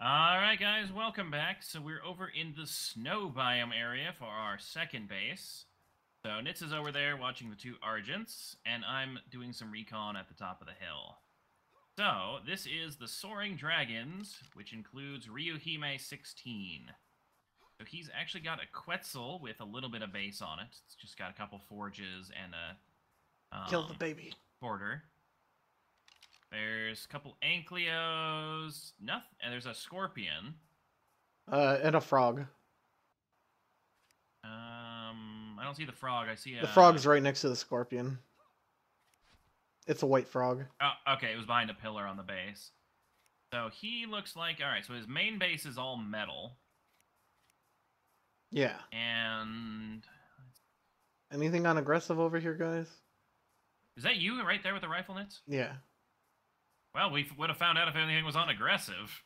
Alright guys, welcome back. So we're over in the snow biome area for our second base. So Nitz is over there watching the two Argents, and I'm doing some recon at the top of the hill. So, this is the Soaring Dragons, which includes Ryuhime 16. So he's actually got a Quetzal with a little bit of base on it. It's just got a couple forges and a... kill the baby. Border. There's a couple Ankylos, nothing, and there's a scorpion. And a frog. I don't see the frog, I see a... The frog's right next to the scorpion. It's a white frog. Oh, okay, it was behind a pillar on the base. So he looks like... Alright, so his main base is all metal. Yeah. And... Anything on aggressive over here, guys? Is that you right there with the rifle nets? Yeah. Well, we would have found out if anything was on aggressive.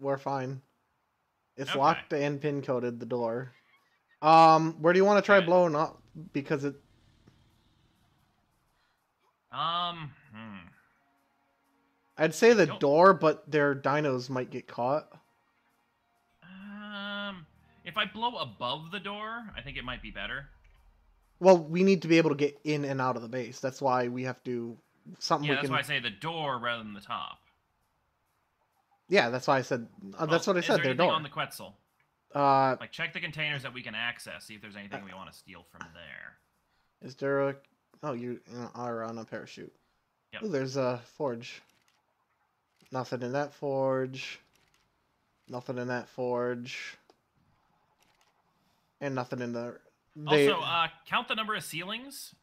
We're fine. It's okay. Locked and pin coated, the door. Where do you want to try blowing up? Because it... I'd say the door, but their dinos might get caught. If I blow above the door, I think it might be better. Well, we need to be able to get in and out of the base. That's why we have to... that's why I say the door rather than the top. Yeah, that's why I said... that's what I said, their door. Is there anything on the Quetzal? Like, check the containers that we can access, see if there's anything we want to steal from there. Is there a... Oh, you are on a parachute. Yep. Ooh, there's a forge. Nothing in that forge. Nothing in that forge. And nothing in the... Also, count the number of ceilings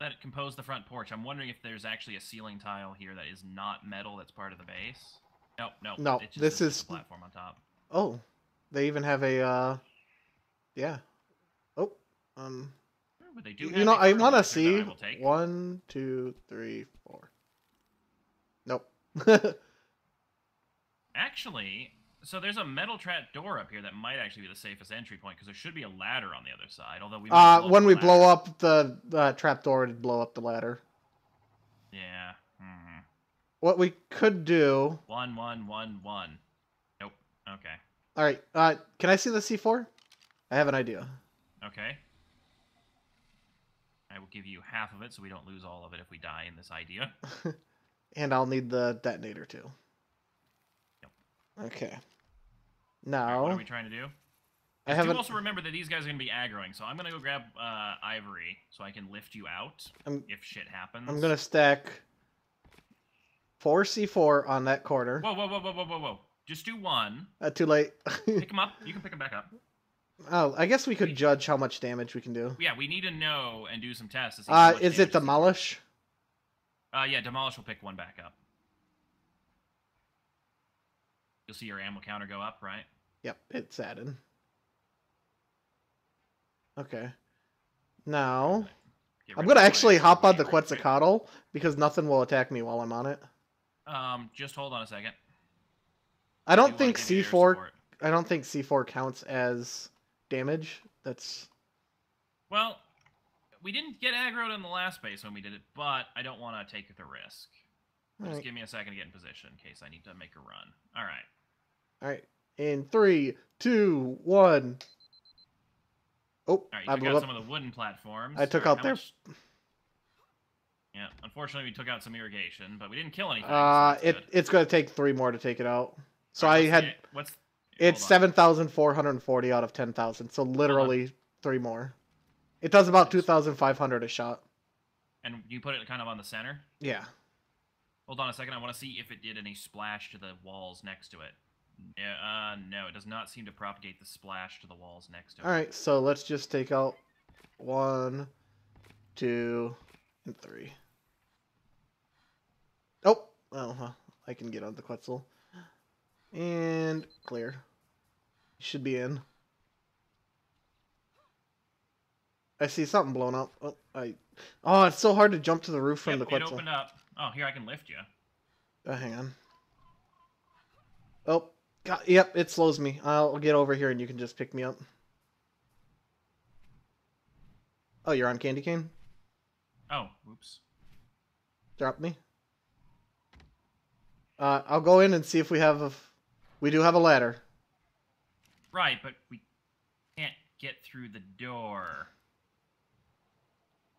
that compose the front porch. I'm wondering if there's actually a ceiling tile here that is not metal that's part of the base. Nope, nope. No, it's just this is the platform on top. Oh, they even have a yeah. Oh, but they do. You know, I want to see 1, 2, 3, 4. Nope. Actually, so there's a metal trap door up here that might actually be the safest entry point, because there should be a ladder on the other side. Although we might when we blow up the trap door, it'd blow up the ladder. Yeah. Mm-hmm. What we could do. 1, 1, 1, 1. Nope. Okay. All right. Can I see the C4? I have an idea. Okay. I will give you half of it, so we don't lose all of it if we die in this idea. And I'll need the detonator too. Yep. Okay. Now, what are we trying to do? I have also remember that these guys are going to be aggroing, so I'm going to go grab Ivory so I can lift you out if shit happens. I'm going to stack 4 C4 on that corner. Whoa, whoa, whoa, whoa, whoa, whoa, whoa. Just do one. Too late. Pick them up. You can pick them back up. Oh, I guess we could judge how much damage we can do. Yeah, we need to know and do some tests. To see how much is it Demolish? Yeah, Demolish will pick one back up. You'll see your ammo counter go up, right? Yep, it's added. Okay. Now, I'm going to actually hop on the Quetzalcoatl because nothing will attack me while I'm on it. Just hold on a second. I don't think C4... I don't think C4 counts as damage. That's... Well, we didn't get aggroed in the last base when we did it, but I don't want to take the risk. Just give me a second to get in position in case I need to make a run. All right. All right. In 3, 2, 1... Oh, right, I blew out some of the wooden platforms. I took out their... Yeah, unfortunately we took out some irrigation, but we didn't kill anything. So it's going to take 3 more to take it out. So right, I had... It's 7,440 out of 10,000, so literally 3 more. It does about 2,500 a shot. And you put it kind of on the center? Yeah. Hold on a second, I want to see if it did any splash to the walls next to it. No, it does not seem to propagate the splash to the walls next to it. Alright, so let's just take out 1, 2, and 3. Oh, I can get on the Quetzal. And clear. Should be in. I see something blown up. Oh, it's so hard to jump to the roof from the Quetzal. It opened up. Oh, here, I can lift you. Oh, hang on. Oh, God, yep, it slows me. I'll get over here and you can just pick me up. Oh, you're on candy cane? Oh, oops. Drop me. I'll go in and see if we have We do have a ladder. Right, but we can't get through the door.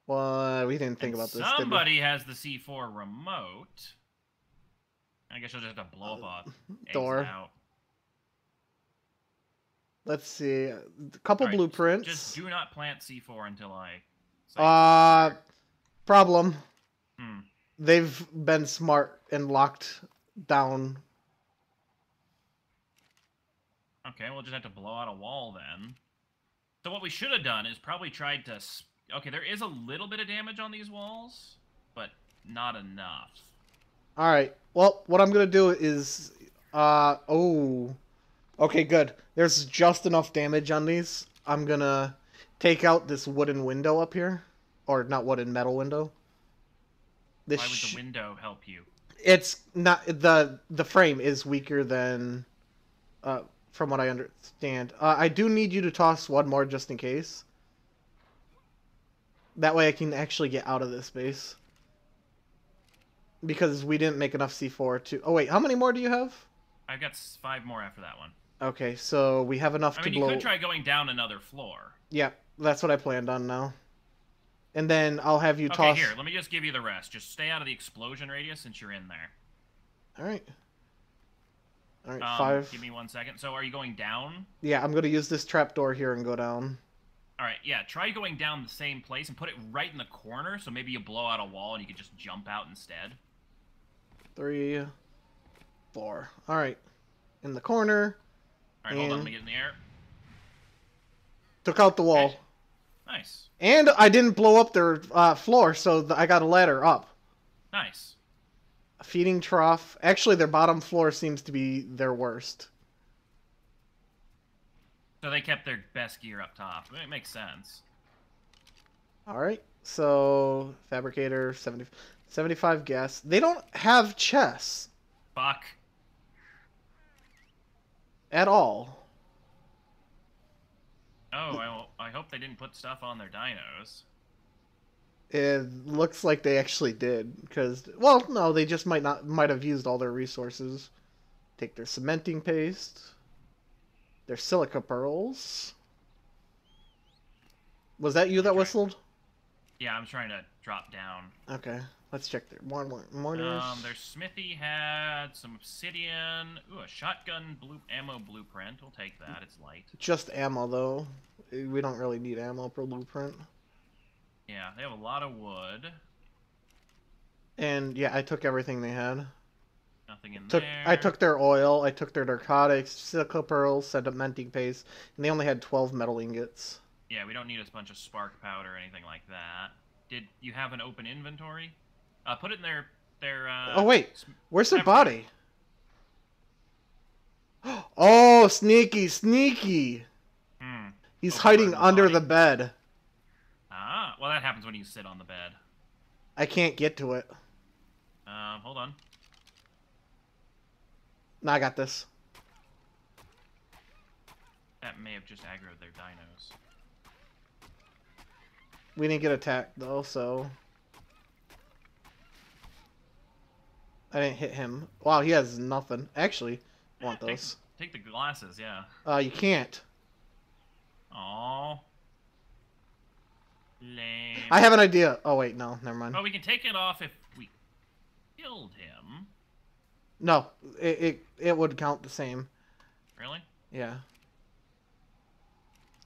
Well, we didn't think about this. Somebody has the C4 remote. I guess you'll just have to blow up a door. Out. Let's see. A couple blueprints. Just do not plant C4 until I... problem. Hmm. They've been smart and locked down. Okay, we'll just have to blow out a wall then. So what we should have done is probably tried to... Okay, there is a little bit of damage on these walls, but not enough. All right. Well, what I'm going to do is... Okay, good. There's just enough damage on these. I'm going to take out this wooden window up here. Or not wooden, metal window. This Why would the window help you? It's not... The frame is weaker than... from what I understand. I do need you to toss one more just in case. That way I can actually get out of this base. Because we didn't make enough C4 to... Oh, wait. How many more do you have? I've got 5 more after that one. Okay, so we have enough to blow... you could try going down another floor. Yeah, that's what I planned on now. And then I'll have you toss... Okay, here. Let me just give you the rest. Just stay out of the explosion radius since you're in there. All right. All right, 5. Give me 1 second. So are you going down? Yeah, I'm going to use this trapdoor here and go down. All right, yeah. Try going down the same place and put it right in the corner, so maybe you blow out a wall and you can just jump out instead. 3, 4. All right. In the corner. All right, hold on. Let me get in the air. Took out the wall. Okay. Nice. And I didn't blow up their floor, so I got a ladder up. Nice. Feeding trough. Actually, their bottom floor seems to be their worst. So they kept their best gear up top. It makes sense. All right. So fabricator, 75 gas. They don't have chests. Fuck. At all. Oh, I hope they didn't put stuff on their dinos. It looks like they actually did, because, well, no, they just might have used all their resources. Take their cementing paste, their silica pearls. Was that you that whistled? Yeah, I'm trying to drop down. Okay, let's check their mortars. Their smithy had some obsidian. Ooh, a shotgun ammo blueprint. We'll take that. It's light. Just ammo though. We don't really need ammo for blueprint. Yeah, they have a lot of wood. And, yeah, I took everything they had. Nothing in there. I took their oil, I took their narcotics, silica pearls, cementing paste, and they only had 12 metal ingots. Yeah, we don't need a bunch of spark powder or anything like that. Did you have an open inventory? Put it in their Oh, wait. Where's their body? Oh, sneaky, sneaky. Hmm. He's hiding under the bed. Ah, well, that happens when you sit on the bed. I can't get to it. Hold on. No, I got this. That may have just aggroed their dinos. We didn't get attacked, though, so... I didn't hit him. Wow, he has nothing. Actually, I want those. Take the glasses, yeah. You can't. Aww. Lame. I have an idea. Oh, wait, no, never mind. Well, we can take it off if we killed him. No, it would count the same. Really? Yeah.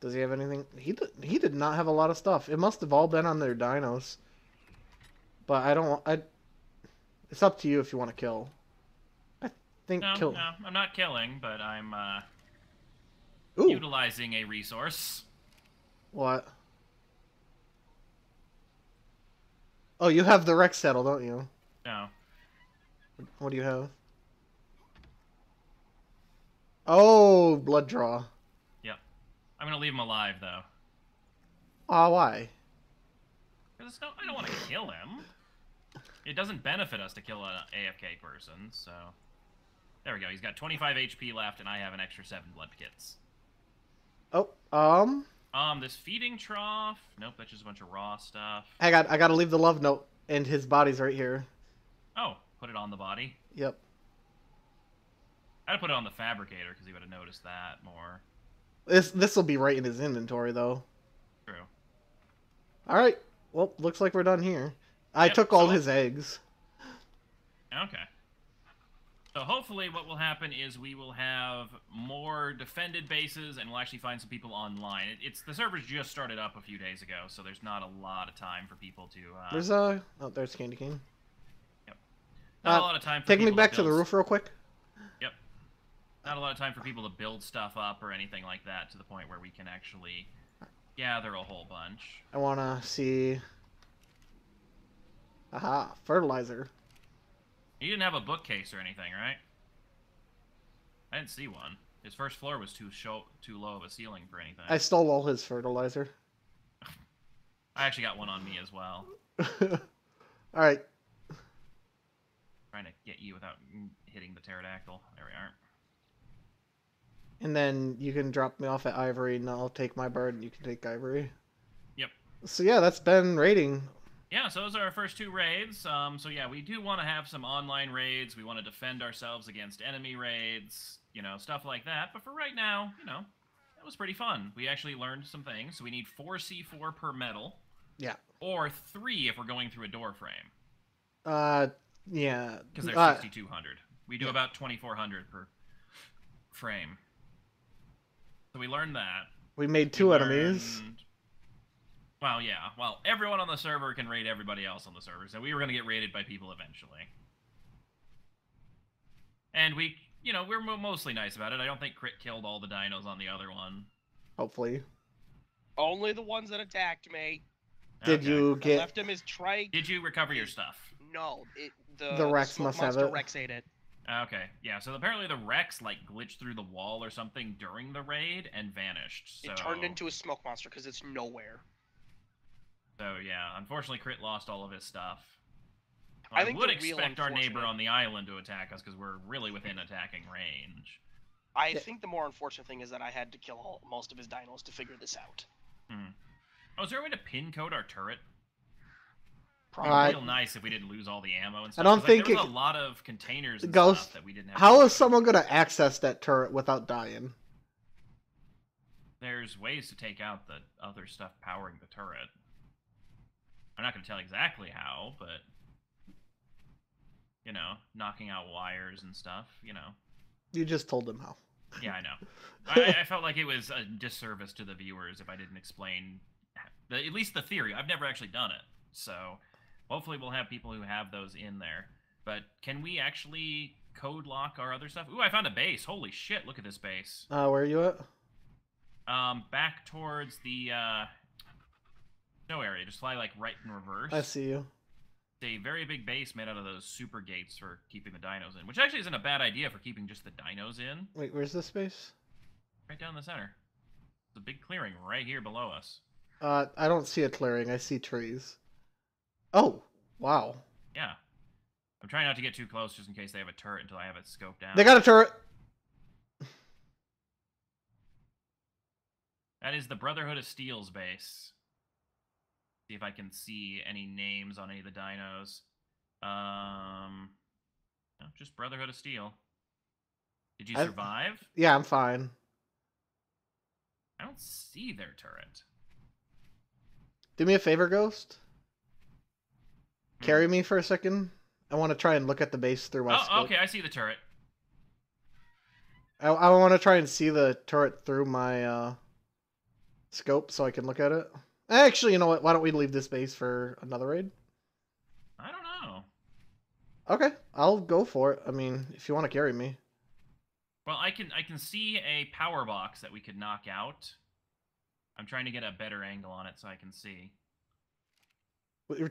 Does he have anything? He did not have a lot of stuff. It must have all been on their dinos. But I don't... it's up to you if you want to kill. I think kill. No, I'm not killing, but I'm utilizing a resource. What? Oh, you have the Rex saddle, don't you? No. What do you have? Oh, blood draw. Yep. I'm gonna leave him alive, though. Ah, why? Because I don't want to kill him. It doesn't benefit us to kill an AFK person, so... There we go, he's got 25 HP left, and I have an extra 7 blood kits. Oh, this feeding trough. Nope, that's just a bunch of raw stuff. I gotta leave the love note, and his body's right here. Oh, put it on the body. Yep. I'd have put it on the fabricator because he would have noticed that more. This will be right in his inventory though. True. All right. Well, looks like we're done here. I took all his eggs. Okay. So hopefully what will happen is we will have more defended bases and we'll actually find some people online. It's the servers just started up a few days ago, so there's not a lot of time for people to... there's Candy Cane. Yep. Not a lot of time for people to... Take me back to the roof real quick. Yep. Not a lot of time for people to build stuff up or anything like that to the point where we can actually gather a whole bunch. I want to see... Aha, fertilizer. You didn't have a bookcase or anything, right? I didn't see one. His first floor was too low of a ceiling for anything. I stole all his fertilizer. I actually got one on me as well. All right. Trying to get you without hitting the pterodactyl. There we are. And then you can drop me off at Ivory, and I'll take my bird, and you can take Ivory. Yep. So yeah, that's been raiding. Yeah, so those are our first two raids. So yeah, we do want to have some online raids. We want to defend ourselves against enemy raids, you know, stuff like that. But for right now, you know, that was pretty fun. We actually learned some things. So we need 4 C4 per metal. Yeah. Or 3 if we're going through a door frame. Yeah. Because there's 6,200. We do about 2,400 per frame. So we learned that. We made 2 enemies. Well, yeah. Well, everyone on the server can raid everybody else on the server, so we were going to get raided by people eventually. And we, you know, we're mostly nice about it. I don't think Crit killed all the dinos on the other one. Hopefully. Only the ones that attacked me. Okay. Did you get... I left him as trike. Did you recover your stuff? No. The Rex must have it. Rex ate it. Okay. Yeah, so apparently the Rex, like, glitched through the wall or something during the raid and vanished. So... It turned into a smoke monster because it's nowhere. So, yeah, unfortunately, Crit lost all of his stuff. I would expect our neighbor on the island to attack us, because we're really within attacking range. I think the more unfortunate thing is that I had to kill most of his dinos to figure this out. Hmm. Oh, is there a way to pin code our turret? Probably real nice if we didn't lose all the ammo and stuff. I don't think there was a lot of containers and stuff that we didn't have. How is someone going to access that turret without dying? There's ways to take out the other stuff powering the turret. I'm not going to tell exactly how, but, you know, knocking out wires and stuff, you know. You just told them how. Yeah, I know. I felt like it was a disservice to the viewers if I didn't explain at least the theory. I've never actually done it, so hopefully we'll have people who have those in there. But can we actually code lock our other stuff? Ooh, I found a base. Holy shit, look at this base. Where are you at? Back towards the... No area, just fly like right in reverse. I see you. It's a very big base made out of those super gates for keeping the dinos in, which actually isn't a bad idea for keeping just the dinos in. Wait, where's this base? Right down the center. It's a big clearing right here below us. I don't see a clearing. I see trees. Oh, wow. Yeah. I'm trying not to get too close just in case they have a turret until I have it scoped down. They got a turret! That is the Brotherhood of Steel's base. See if I can see any names on any of the dinos. No, just Brotherhood of Steel. Did you survive? Yeah, I'm fine. I don't see their turret. Do me a favor, Ghost. Carry me for a second. I want to try and look at the base through my scope. Okay, I see the turret. I want to try and see the turret through my scope so I can look at it. Actually, you know what? Why don't we leave this base for another raid? I don't know. Okay, I'll go for it. I mean, if you want to carry me. Well, I can see a power box that we could knock out. I'm trying to get a better angle on it so I can see.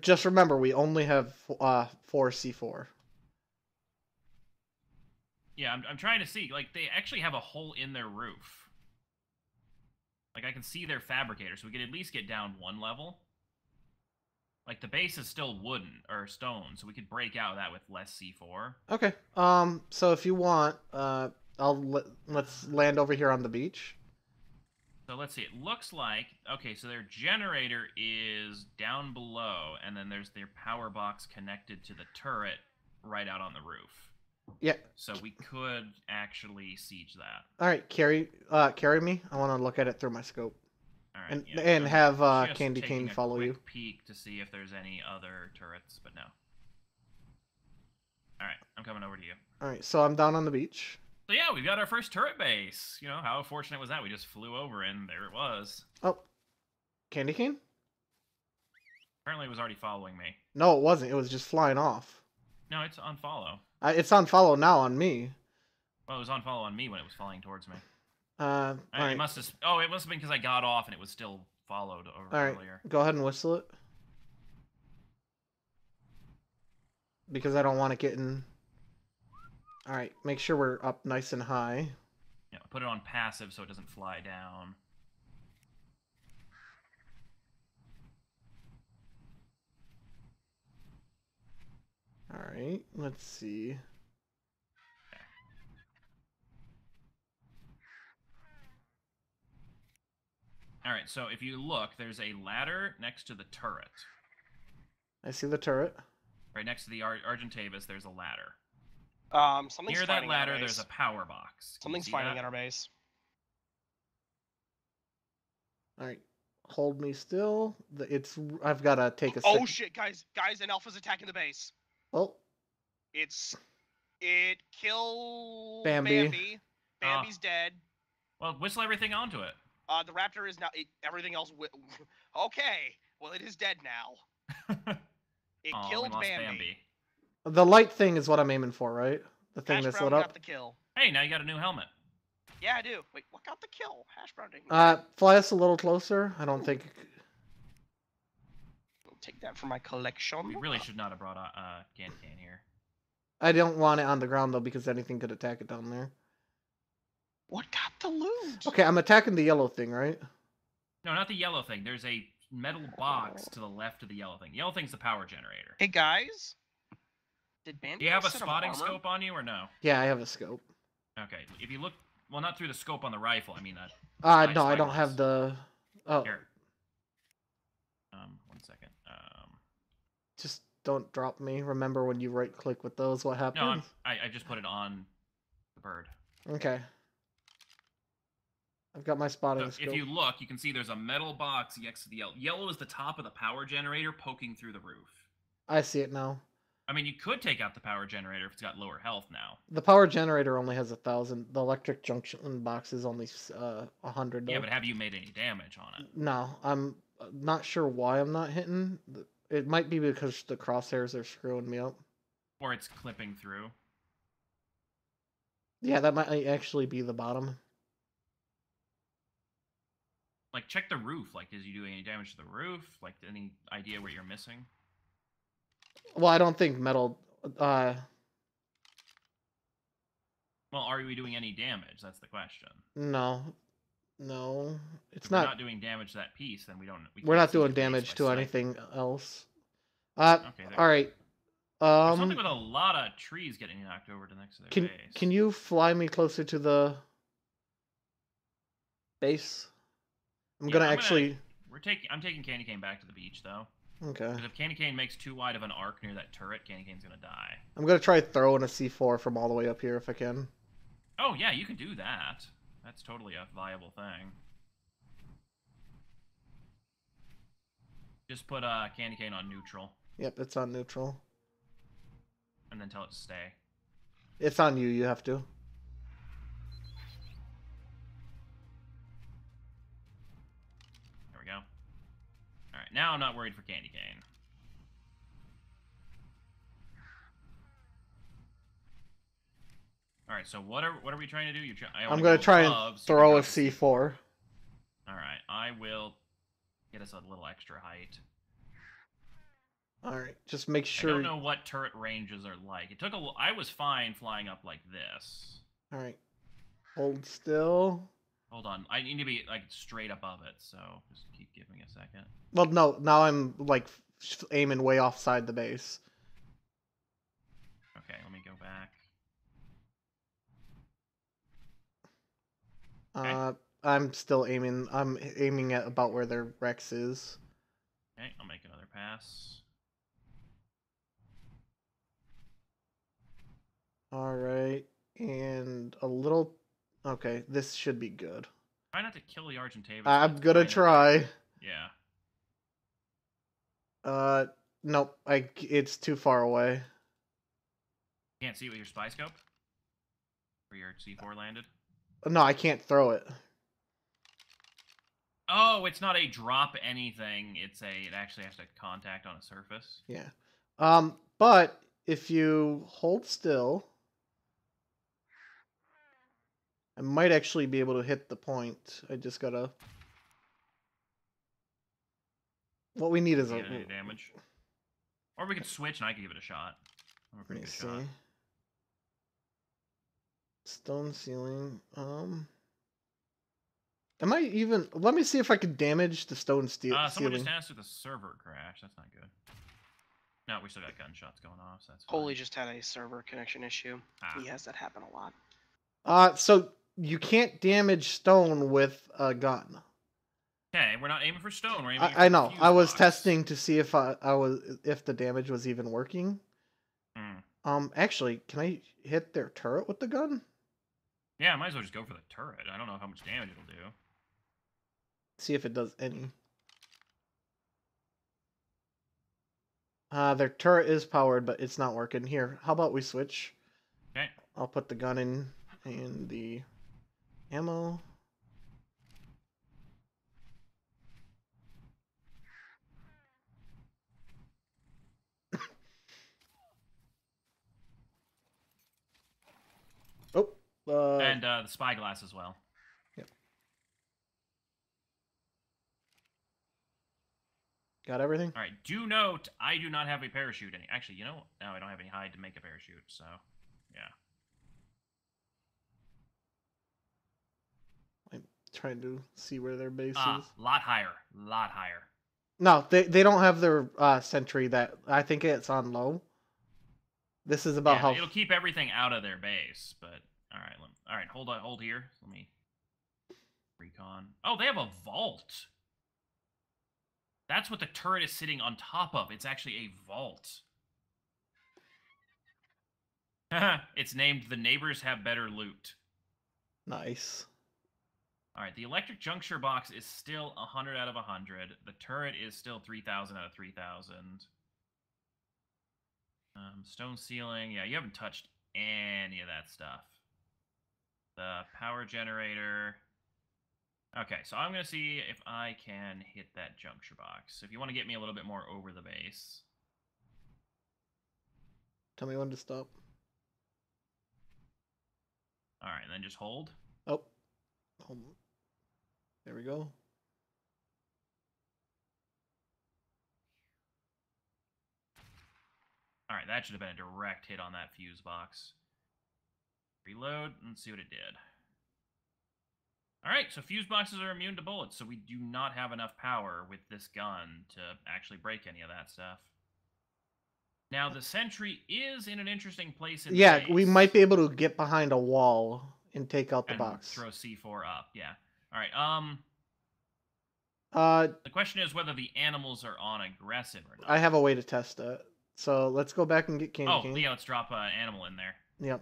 Just remember, we only have 4 C4. Yeah, I'm trying to see. Like, they actually have a hole in their roof. Like, I can see their fabricator, so we could at least get down 1 level. Like, the base is still wooden, or stone, so we could break out of that with less C4. Okay, so if you want, let's land over here on the beach. So let's see, it looks like, okay, so their generator is down below, and then there's their power box connected to the turret right out on the roof. Yeah. So we could actually siege that. All right, carry me. I want to look at it through my scope. All right, and have Candy Cane follow you. Peek to see if there's any other turrets, but no. All right, I'm coming over to you. All right, so I'm down on the beach. So yeah, we've got our first turret base. You know, how fortunate was that? We just flew over and there it was. Oh, Candy Cane? Apparently it was already following me. No, it wasn't. It was just flying off. No, it's on follow. It's on follow now on me. Well, it was on follow on me when it was flying towards me. All right. It must have. Oh, it must have been because I got off and it was still followed over earlier. Right, go ahead and whistle it. Because I don't want it getting. All right, make sure we're up nice and high. Yeah, put it on passive so it doesn't fly down. All right, let's see. All right, so if you look, there's a ladder next to the turret. I see the turret. Right next to the Argentavis, there's a ladder. Something's near that ladder, there's a power box. Something's fighting at our base. All right, hold me still. I've got to take a. Oh shit, guys! An alpha's attacking the base. Oh. It killed Bambi. Bambi's dead. Well, whistle everything onto it. The raptor is now. Everything else. Okay. Well, it is dead now. It killed Bambi. The light thing is what I'm aiming for, right? The thing that's lit up. Got the kill. Hey, now you got a new helmet. Yeah, I do. Wait, what got the kill? Hash brown didn't. Fly us a little closer. I don't think. I'll take that for my collection. We really should not have brought Gantan here. I don't want it on the ground though, because anything could attack it down there. What got the loot? Okay, I'm attacking the yellow thing, right? No, not the yellow thing. There's a metal box to the left of the yellow thing. The yellow thing's the power generator. Hey, guys? Did Bambi do you have a spotting scope on you or no? Yeah, I have a scope. Okay, if you look... Well, not through the scope on the rifle. I mean that... no, I don't have the... Oh. Here. One second. Just don't drop me. Remember when you right-click with those, what happens? No, I just put it on the bird. Okay. I've got my spotting scope. If you look, you can see there's a metal box next to the yellow. Yellow is the top of the power generator poking through the roof. I see it now. I mean, you could take out the power generator if it's got lower health now. The power generator only has 1,000. The electric junction box is only 100. Yeah, but have you made any damage on it? No, I'm not sure why I'm not hitting. It might be because the crosshairs are screwing me up. Or it's clipping through. Yeah, that might actually be the bottom. Like, check the roof. Like, did you do any damage to the roof? Like, any idea what you're missing? Well, I don't think metal... Well, are we doing any damage? That's the question. No. No. It's not... If we're not doing damage to that piece, then we don't... We're not doing damage to anything else. Okay, all right. There's something with a lot of trees getting knocked over to next to their base. Can you fly me closer to the... base? I'm taking Candy Cane back to the beach, though. Okay. Because if Candy Cane makes too wide of an arc near that turret, Candy Cane's gonna die. I'm gonna try throwing a C4 from all the way up here if I can. Oh yeah, you can do that. That's totally a viable thing. Just put Candy Cane on neutral. Yep, it's on neutral. And then tell it to stay. It's on you. You have to. Now I'm not worried for Candy Cane. All right, so what are we trying to do? I'm going to try and throw a C4. All right, I will get us a little extra height. All right, just make sure. I don't know what turret ranges are like. It took a. I was fine flying up like this. All right, hold still. Hold on, I need to be like straight above it, so just keep giving a second. Well, no, now I'm like aiming way offside the base. Okay, let me go back. Okay. I'm still aiming. I'm aiming at about where their Rex is. Okay, I'll make another pass. Alright, and a little... Okay, this should be good. Try not to kill the Argentavis. I'm gonna try. Yeah. Nope, it's too far away. You can't see it with your spy scope? Where your C4 landed? No, I can't throw it. Oh, it's not a drop anything. It's a... It actually has to contact on a surface. Yeah. But if you hold still... I might actually be able to hit the point. I just gotta... What we need is a... Any damage. Or we could switch and I can give it a shot. I'm a pretty good shot. Stone ceiling. Am I even... Let me see if I can damage the stone ceiling. Someone just asked if the server crashed. That's not good. No, we still got gunshots going off, so that's fine. Holy just had a server connection issue. He has that happen a lot. So... You can't damage stone with a gun. Okay, we're not aiming for stone. We're aiming. I know. I was testing to see if if the damage was even working. Mm. Actually, can I hit their turret with the gun? Yeah, I might as well just go for the turret. I don't know how much damage it'll do. See if it does any. Their turret is powered, but it's not working. Here, how about we switch? Okay. I'll put the gun in and the. Ammo. Oh. And the spyglass as well. Yep. Got everything? All right. Do note, I do not have a parachute. Actually, you know, no, I don't have any hide to make a parachute. So, yeah. Trying to see where their base is. Lot higher. No, they don't have their sentry. That I think it's on low. This is about how it'll keep everything out of their base. But all right, hold on, hold here. Let me recon. Oh, they have a vault. That's what the turret is sitting on top of. It's actually a vault. It's named "The Neighbors Have Better Loot." Nice. Alright, the electric juncture box is still 100 out of 100. The turret is still 3,000 out of 3,000. Stone ceiling. Yeah, you haven't touched any of that stuff. The power generator. Okay, so I'm going to see if I can hit that juncture box. If you want to get me a little bit more over the base. Tell me when to stop. Alright, then just hold. Oh. Hold on. There we go. All right, that should have been a direct hit on that fuse box. Reload and see what it did. All right, so fuse boxes are immune to bullets, so we do not have enough power with this gun to actually break any of that stuff. Now, the sentry is in an interesting place. Yeah, we might be able to get behind a wall and take out the box. Throw C4 up, yeah. All right. The question is whether the animals are on aggressive or not. I have a way to test that. So let's go back and get Candy Cane. Oh, yeah, let's drop an animal in there. Yep.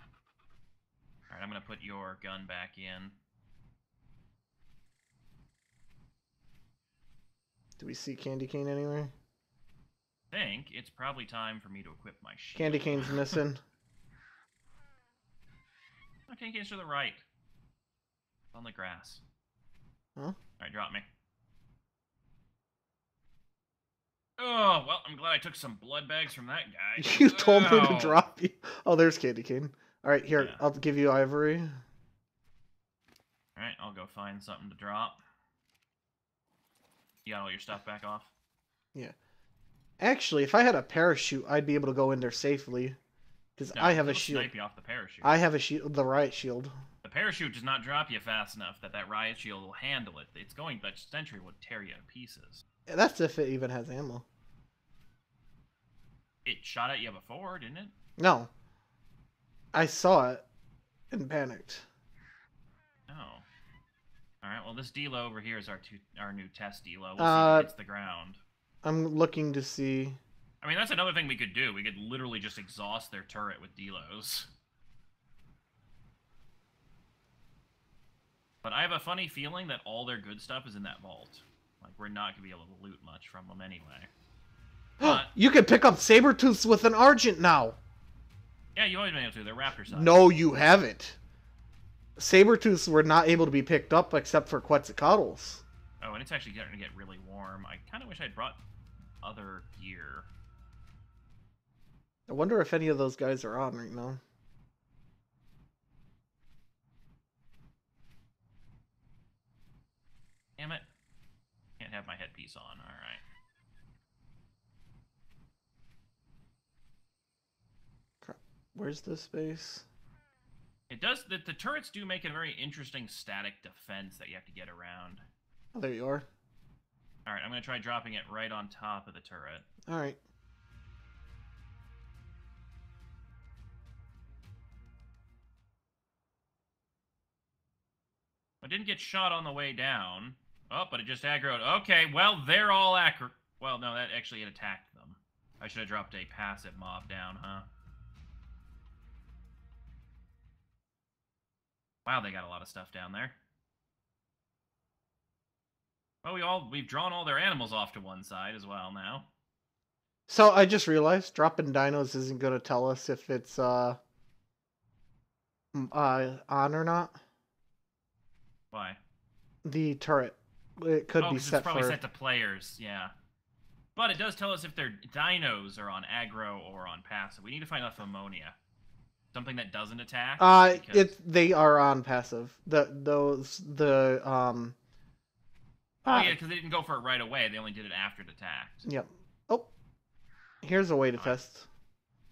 All right, I'm going to put your gun back in. Do we see Candy Cane anywhere? I think it's probably time for me to equip my shield. Candy Cane's missing. Okay, get to the right. It's on the grass. Huh? All right, drop me. Oh, well, I'm glad I took some blood bags from that guy. You told me to drop you. Oh, there's Candy Cane. All right, here, yeah. I'll give you ivory. All right, I'll go find something to drop. You got all your stuff back off? Yeah. Actually, if I had a parachute, I'd be able to go in there safely. Because I have a shield. Snipe you off the parachute. I have a shield, the riot shield. The parachute does not drop you fast enough that riot shield will handle it. It's going, that sentry would tear you to pieces. Yeah, that's if it even has ammo. It shot at you before, didn't it? No. I saw it and panicked. Oh. Alright, well this D-Lo over here is our new test D-Lo. We'll see if it hits the ground. I'm looking to see... I mean, that's another thing we could do. We could literally just exhaust their turret with delos. But I have a funny feeling that all their good stuff is in that vault. Like, we're not going to be able to loot much from them anyway. But... you can pick up Sabertooths with an Argent now! Yeah, you always been able to. They're raptor size. No, you haven't. Sabertooths were not able to be picked up except for Quetzalcoatl's. Oh, and it's actually starting to get really warm. I kind of wish I'd brought other gear. I wonder if any of those guys are on right now. Damn it. Can't have my headpiece on. All right. Where's the space? It does... The turrets do make a very interesting static defense that you have to get around. Oh, there you are. Alright, I'm going to try dropping it right on top of the turret. Alright. I didn't get shot on the way down. Oh, but it just aggroed. Okay, well, they're all aggro... Well, no, that actually it attacked them. I should have dropped a passive mob down, huh? Wow, they got a lot of stuff down there. Well, we've drawn all their animals off to one side as well now. So I just realized dropping dinos isn't going to tell us if it's on or not. Why? The turret. It could be set for... it's probably set to players, yeah. But it does tell us if their dinos are on aggro or on passive. We need to find out Ammonia. Something that doesn't attack? They are on passive. Oh, yeah, because they didn't go for it right away. They only did it after it attacked. Yep. Oh, here's a way to test.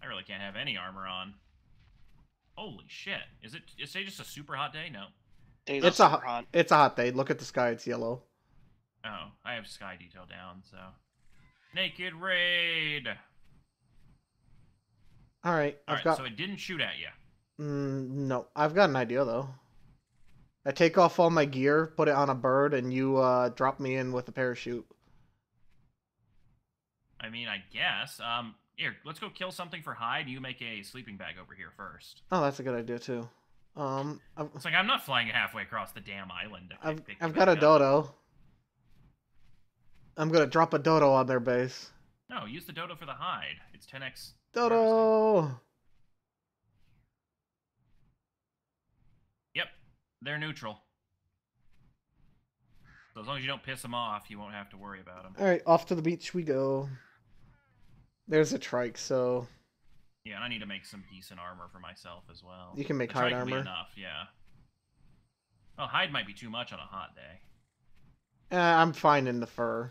I really can't have any armor on. Holy shit. Is today just a super hot day? No. It's a hot day. Look at the sky. It's yellow. Oh, I have sky detail down, so... Naked Raid! Alright, so it didn't shoot at you. No, I've got an idea, though. I take off all my gear, put it on a bird, and you drop me in with a parachute. I mean, I guess. Here, let's go kill something for hide. You make a sleeping bag over here first. Oh, that's a good idea, too. It's like I'm not flying halfway across the damn island. I've got a dodo. I'm going to drop a dodo on their base. No, use the dodo for the hide. It's 10x... Dodo! Yep, they're neutral. So as long as you don't piss them off, you won't have to worry about them. Alright, off to the beach we go. There's a trike, so... Yeah, and I need to make some decent armor for myself as well. You can make hide armor. Enough, yeah. Well, hide might be too much on a hot day. I'm fine in the fur.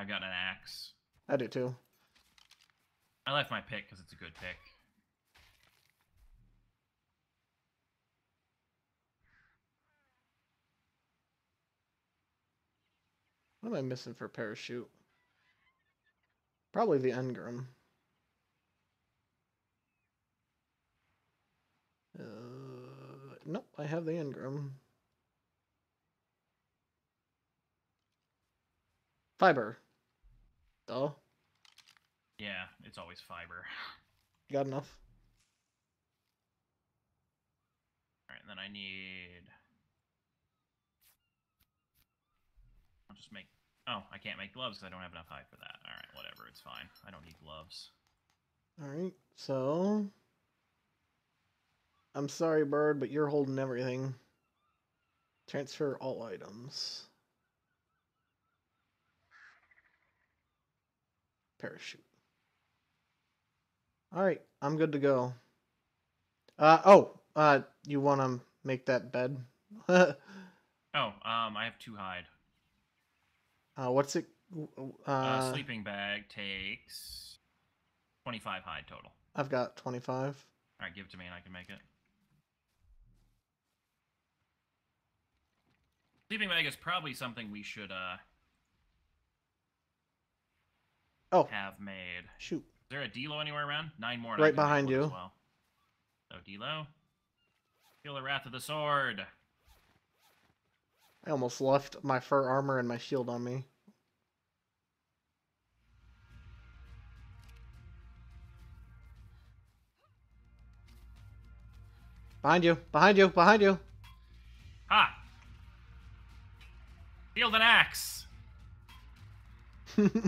I've got an axe. I do too. I left my pick because it's a good pick. What am I missing for parachute? Probably the engram. Nope, I have the engram. Fiber. Oh. Yeah, it's always fiber. Got enough. Alright, then I need... I'll just make... Oh, I can't make gloves because I don't have enough hide for that. Alright, whatever, it's fine. I don't need gloves. Alright, so... I'm sorry, bird, but you're holding everything. Transfer all items. Parachute. Alright, I'm good to go. You want to make that bed? I have two hide. What's it? Sleeping bag takes 25 hide total. I've got 25. Alright, give it to me and I can make it. Sleeping bag is probably something we should, have made. Shoot. Is there a delo anywhere around? 9 more. Right behind you. As well. So, D-Lo. Feel the wrath of the sword. I almost left my fur armor and my shield on me. Behind you, behind you, behind you. Ha! Field an axe! Okay.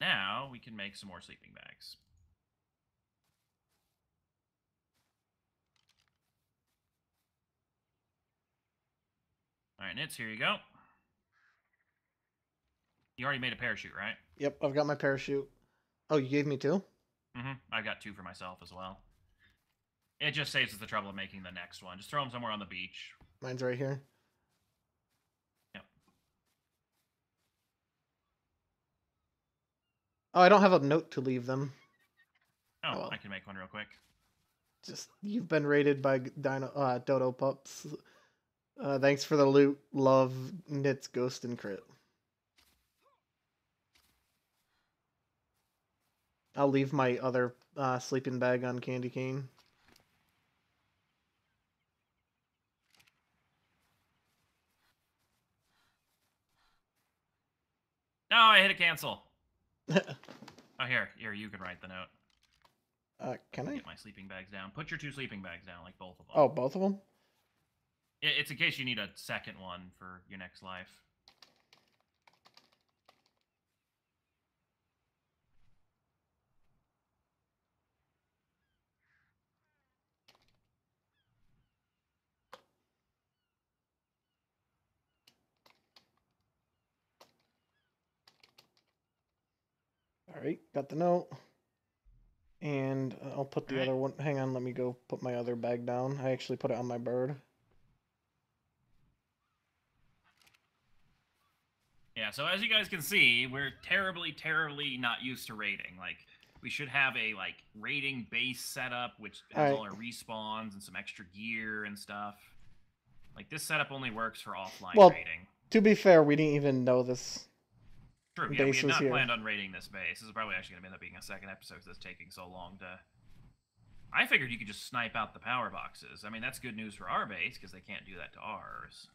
Now we can make some more sleeping bags. Alright, Nitz, here you go. You already made a parachute, right? Yep, I've got my parachute. Oh, you gave me two? Mm-hmm. I've got two for myself as well. It just saves us the trouble of making the next one. Just throw them somewhere on the beach. Mine's right here. Yep. Oh, I don't have a note to leave them. Oh, well. I can make one real quick. Just, you've been raided by Dodo Pups. Thanks for the loot. Love, Nitz, Ghost, and Crit. I'll leave my other sleeping bag on Candy Cane. No, I hit a cancel. Oh, here, you can write the note. Can I? Get my sleeping bags down. Put your two sleeping bags down, like both of them. Oh, both of them? It's in case you need a second one for your next life. All right, got the note. And I'll put the other one. Hang on, let me go put my other bag down. I actually put it on my bird. Yeah, so as you guys can see, we're terribly, terribly not used to raiding. Like, we should have a, like, raiding base setup, which has all our respawns and some extra gear and stuff. Like, this setup only works for offline raiding. To be fair, we didn't even know this. True, yeah, we had not planned on raiding this base. This is probably actually going to end up being a second episode because it's taking so long to... I figured you could just snipe out the power boxes. I mean, that's good news for our base because they can't do that to ours.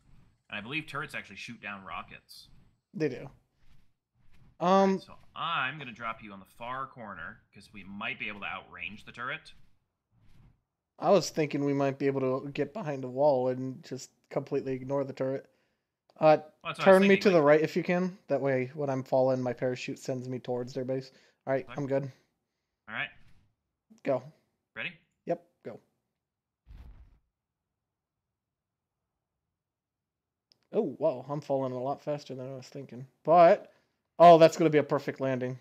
And I believe turrets actually shoot down rockets. They do. Right, so I'm going to drop you on the far corner because we might be able to outrange the turret. I was thinking we might be able to get behind a wall and just completely ignore the turret. Turn me to the right if you can. That way, when I'm falling, my parachute sends me towards their base. All right, I'm good. All right. Go. Ready? Yep, go. Oh, wow, I'm falling a lot faster than I was thinking. But, oh, that's going to be a perfect landing.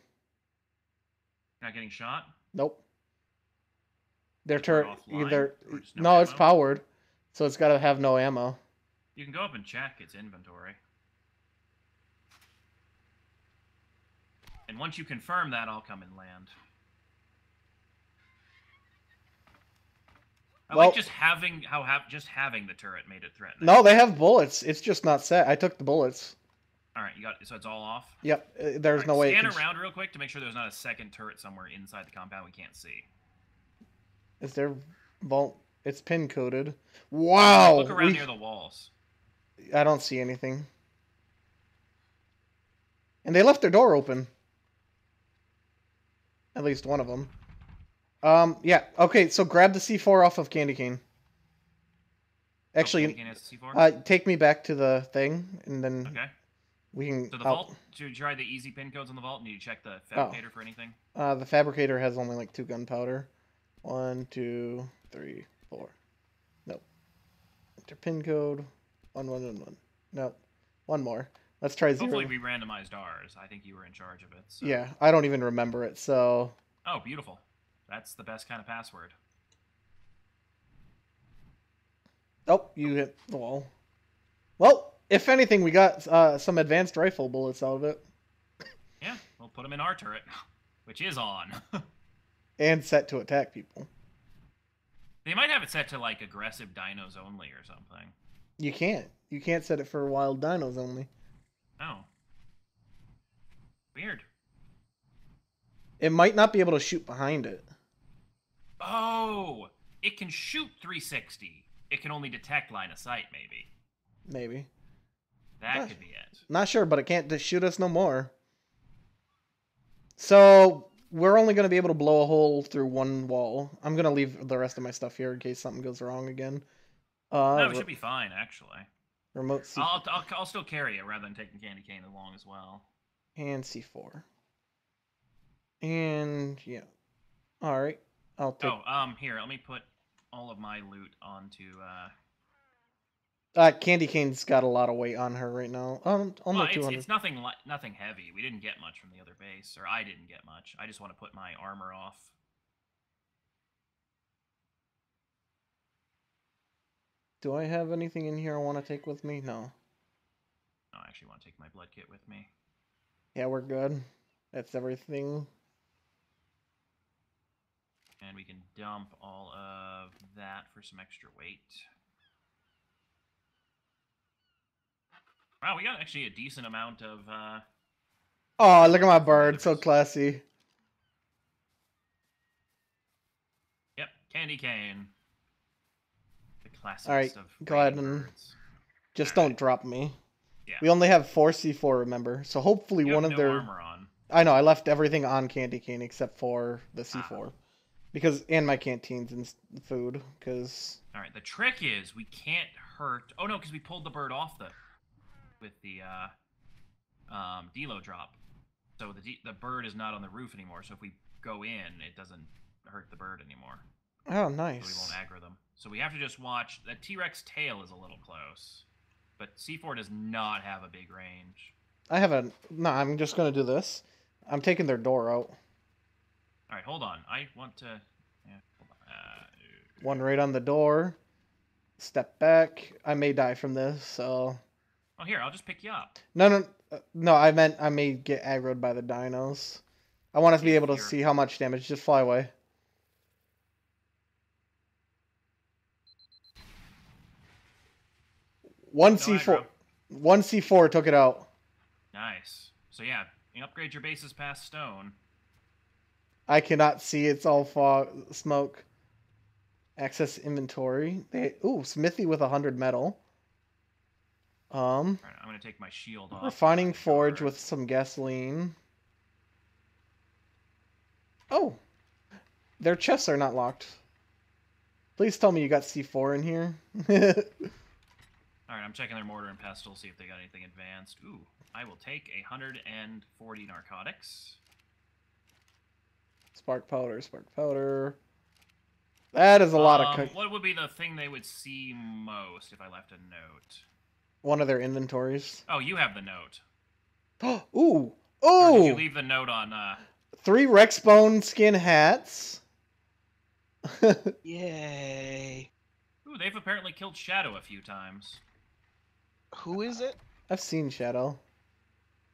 Not getting shot? Nope. Their turret either... No, it's powered, so it's got to have no ammo. You can go up and check its inventory. And once you confirm that, I'll come and land. I like just having having the turret made it threatening. No, they have bullets. It's just not set. I took the bullets. All right, you got so it's all off. Yep, there's no way. Scan around real quick to make sure there's not a second turret somewhere inside the compound we can't see. Is there vault? It's pin coded. Wow. Look around near the walls. I don't see anything. And they left their door open. At least one of them. Yeah. Okay. So grab the C4 off of Candy Cane. Actually, Candy Cane has the C4? Take me back to the thing, and then we can. So the vault. Should you try the easy pin codes on the vault? And you check the fabricator for anything? The fabricator has only like 2 gunpowder. 1, 2, 3, 4. Nope. Enter pin code. 1, 1, 1, 1. Nope. One more. Let's try 0. Hopefully we randomized ours. I think you were in charge of it. So. Yeah, I don't even remember it. So. Oh, beautiful. That's the best kind of password. Oh, you hit the wall. Well, if anything, we got some advanced rifle bullets out of it. Yeah, we'll put them in our turret, which is on. And set to attack people. They might have it set to, like, aggressive dinos only or something. You can't. You can't set it for wild dinos only. Oh. Weird. It might not be able to shoot behind it. Oh, it can shoot 360. It can only detect line of sight, maybe. Maybe. That could be it. Not sure, but it can't just shoot us no more. So we're only going to be able to blow a hole through one wall. I'm going to leave the rest of my stuff here in case something goes wrong again. No, it should be fine, actually. Remote C4. I'll still carry it rather than taking candy cane along as well. And C4. And, yeah. All right. I'll take... Oh, here, let me put all of my loot onto... Candy Cane's got a lot of weight on her right now. Well, it's nothing heavy. We didn't get much from the other base, or I didn't get much. I just want to put my armor off. Do I have anything in here I want to take with me? No. No, I actually want to take my blood kit with me. Yeah, we're good. That's everything. And we can dump all of that for some extra weight. Wow, we got actually a decent amount of... Oh, look at my bird. So classy. Yep, candy cane. The classic stuff. All right, go ahead and... Just don't drop me. Yeah. We only have 4 C4, remember? So hopefully one of their... armor on. I know, I left everything on candy cane except for the C4. Because, and my canteens and food, because... Alright, the trick is we can't hurt... Oh, no, because we pulled the bird off the... with the, D-Lo drop. So the bird is not on the roof anymore, so if we go in, it doesn't hurt the bird anymore. Oh, nice. So we won't aggro them. So we have to just watch... The T-Rex tail is a little close, but C4 does not have a big range. I have a... No, I'm just going to do this. I'm taking their door out. All right, hold on. I want to... Yeah, hold on. One right on the door. Step back. I may die from this, so... Oh, here, I'll just pick you up. No, I meant I may get aggroed by the dinos. I want to be able to see how much damage. Just fly away. One C4 took it out. Nice. So, yeah, you upgrade your bases past stone. I cannot see. It's all fog, smoke. Access inventory. Ooh, smithy with 100 metal. All right, I'm gonna take my shield off. Refining forge with some gasoline. Oh, their chests are not locked. Please tell me you got C4 in here. All right, I'm checking their mortar and pestle, see if they got anything advanced. Ooh, I will take 140 narcotics. Spark powder, spark powder. That is a lot of cooking. What would be the thing they would see most if I left a note? One of their inventories. Oh, you have the note. Ooh. Oh! Or did you leave the note on... 3 Rex Bone skin hats. Yay. Ooh, they've apparently killed Shadow a few times. Who is it? I've seen Shadow.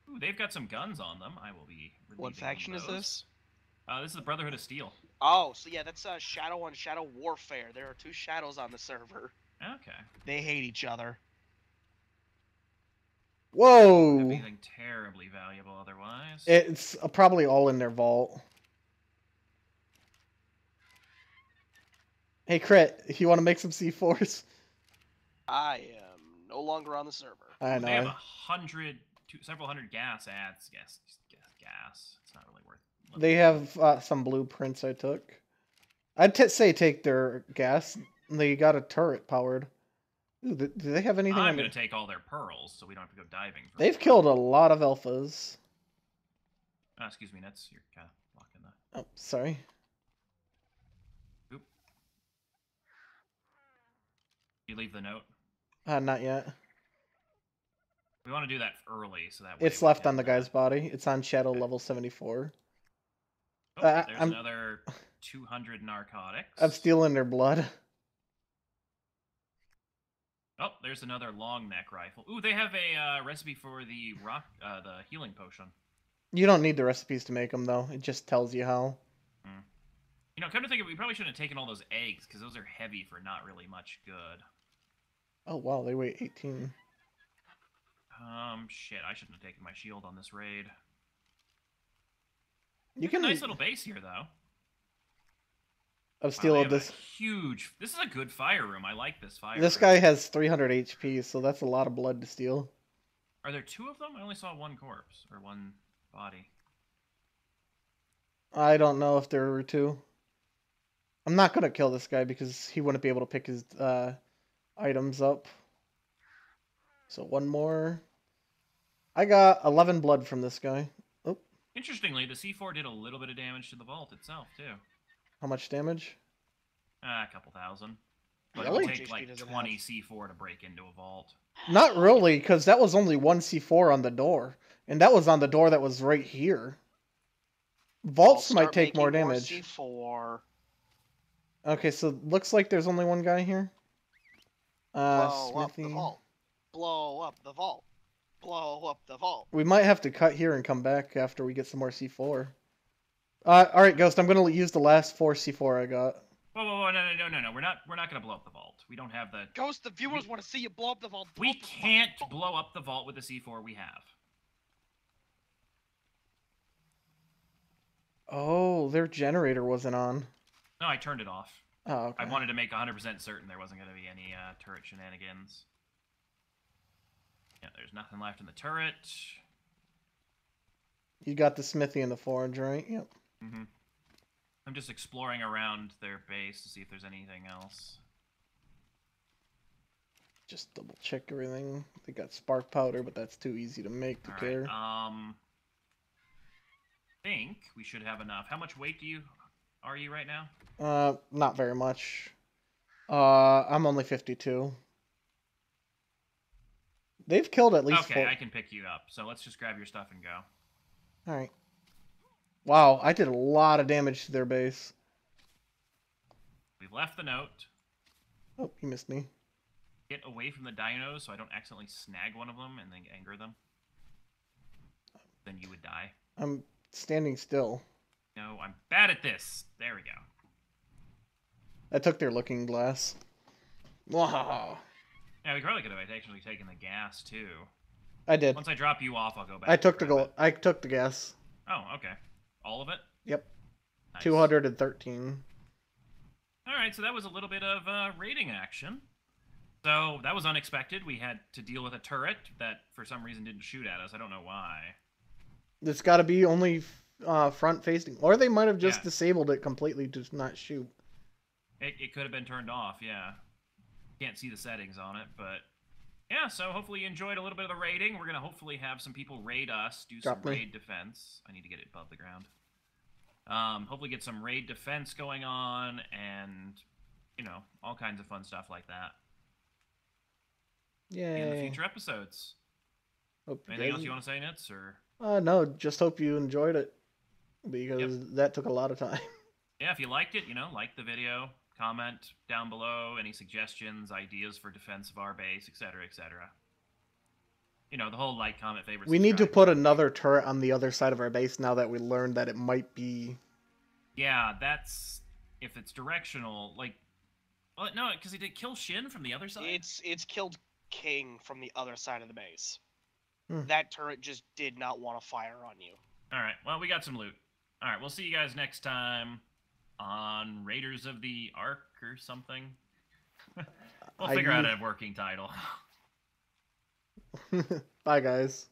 Ooh, they've got some guns on them. I will be... What faction is this? This is the Brotherhood of Steel. Oh, so yeah, that's Shadow on Shadow Warfare. There are 2 Shadows on the server. Okay. They hate each other. Whoa! Anything terribly valuable otherwise? It's probably all in their vault. Hey, Crit, you want to make some C4s? I am no longer on the server. I know. They have several hundred gas ads. Gas. It's not really worth it. They have some blueprints I took. I'd say take their gas. They got a turret powered. Ooh, do they have anything? I'm going to take all their pearls so we don't have to go diving. They've killed a lot of alphas. Oh, excuse me, Nets. You're kind of blocking that. Oh, sorry. Oop. You leave the note? Not yet. We want to do that early so that way it's left on the guy's body. It's on Shadow level 74. Oh, there's another 200 narcotics. I'm stealing their blood. Oh, there's another long neck rifle. Ooh, they have a recipe for the healing potion. You don't need the recipes to make them, though. It just tells you how. Mm. You know, come to think of it, we probably shouldn't have taken all those eggs, because those are heavy for not really much good. Oh, wow, they weigh 18. Shit, I shouldn't have taken my shield on this raid. You can nice little base here though. Of steel of this huge. This is a good fire room. I like this fire. This guy has 300 HP, so that's a lot of blood to steal. Are there two of them? I only saw one corpse or one body. I don't know if there were two. I'm not gonna kill this guy because he wouldn't be able to pick his items up. So one more. I got 11 blood from this guy. Oh. Interestingly, the C4 did a little bit of damage to the vault itself too. How much damage? A couple thousand. But really? It would take like 20 C4 to break into a vault. Not really, because that was only one C4 on the door. And that was on the door that was right here. Vaults might take more damage. C4. Okay, so looks like there's only one guy here. Blow up the vault. Blow up the vault. Blow up the vault. We might have to cut here and come back after we get some more C4. All right, Ghost. I'm gonna use the last 4 C4 I got. Whoa, whoa, whoa! No! We're not gonna blow up the vault. We don't have the. Ghost, the viewers want to see you blow up the vault. We can't blow up the vault with the C4 we have. Oh, their generator wasn't on. No, I turned it off. Oh. Okay. I wanted to make 100% certain there wasn't gonna be any turret shenanigans. Yeah, there's nothing left in the turret. You got the smithy and the forge, right? Yep. Mm-hmm. I'm just exploring around their base to see if there's anything else. Just double check everything. They got spark powder, but that's too easy to make to care. Right. I think we should have enough. How much weight are you right now? Not very much. I'm only 52. They've killed at least. Okay, 4. I can pick you up. So let's just grab your stuff and go. All right. Wow, I did a lot of damage to their base. We've left the note. Oh, you missed me. Get away from the dinos so I don't accidentally snag one of them and then anger them. Then you would die. I'm standing still. No, I'm bad at this. There we go. I took their looking glass. Wow. Yeah, we probably could have actually taken the gas, too. I did. Once I drop you off, I'll go back. I took the gas. Oh, okay. All of it? Yep. Nice. 213. All right, so that was a little bit of raiding action. So that was unexpected. We had to deal with a turret that, for some reason, didn't shoot at us. I don't know why. It's got to be only front-facing. Or they might have just disabled it completely to not shoot. It could have been turned off, yeah. Can't see the settings on it, but... Yeah, so hopefully you enjoyed a little bit of the raiding. We're going to hopefully have some people raid us, do some raid defense. I need to get it above the ground. Hopefully get some raid defense going on and, you know, all kinds of fun stuff like that. Yay. In the future episodes. Anything else you want to say, Nitz? Or... no, just hope you enjoyed it because that took a lot of time. Yeah, if you liked it, you know, like the video. Comment down below any suggestions, ideas for defense of our base, etc., etc. You know, the whole like, comment, favorite. We need to put another turret on the other side of our base now that we learned that it might be. Yeah, that's if it's directional. Like, well, no, because it did kill Shin from the other side. It's killed King from the other side of the base. That turret just did not want to fire on you. All right. Well, we got some loot. All right. We'll see you guys next time. On Raiders of the Ark or something. We'll figure out a working title. Bye, guys.